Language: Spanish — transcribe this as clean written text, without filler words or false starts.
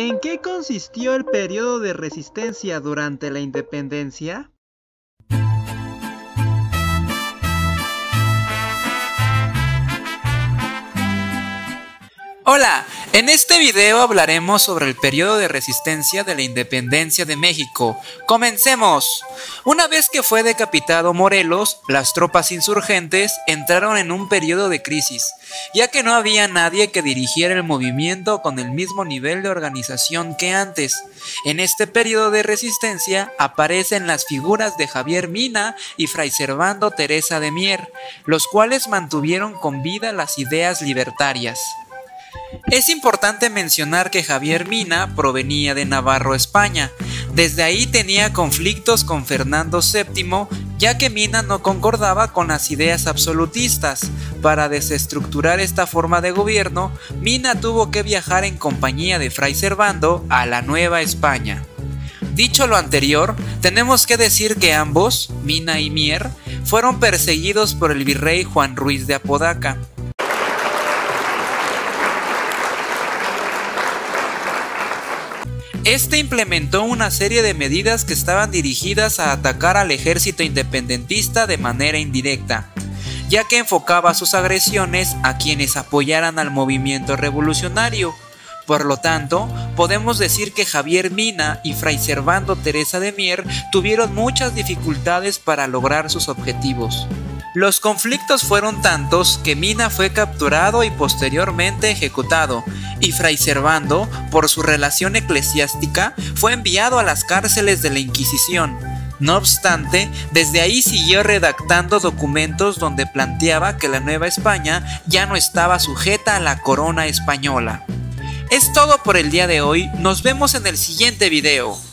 ¿En qué consistió el periodo de resistencia durante la independencia? Hola, en este video hablaremos sobre el periodo de resistencia de la independencia de México. ¡Comencemos! Una vez que fue decapitado Morelos, las tropas insurgentes entraron en un periodo de crisis, ya que no había nadie que dirigiera el movimiento con el mismo nivel de organización que antes. En este periodo de resistencia aparecen las figuras de Xavier Mina y Fray Servando Teresa de Mier, los cuales mantuvieron con vida las ideas libertarias. Es importante mencionar que Xavier Mina provenía de Navarra, España. Desde ahí tenía conflictos con Fernando VII, ya que Mina no concordaba con las ideas absolutistas. Para desestructurar esta forma de gobierno, Mina tuvo que viajar en compañía de Fray Servando a la Nueva España. Dicho lo anterior, tenemos que decir que ambos, Mina y Mier, fueron perseguidos por el virrey Juan Ruiz de Apodaca. Este implementó una serie de medidas que estaban dirigidas a atacar al ejército independentista de manera indirecta, ya que enfocaba sus agresiones a quienes apoyaran al movimiento revolucionario. Por lo tanto, podemos decir que Xavier Mina y Fray Servando Teresa de Mier tuvieron muchas dificultades para lograr sus objetivos. Los conflictos fueron tantos que Mina fue capturado y posteriormente ejecutado, y Fray Servando, por su relación eclesiástica, fue enviado a las cárceles de la Inquisición. No obstante, desde ahí siguió redactando documentos donde planteaba que la Nueva España ya no estaba sujeta a la corona española. Es todo por el día de hoy, nos vemos en el siguiente video.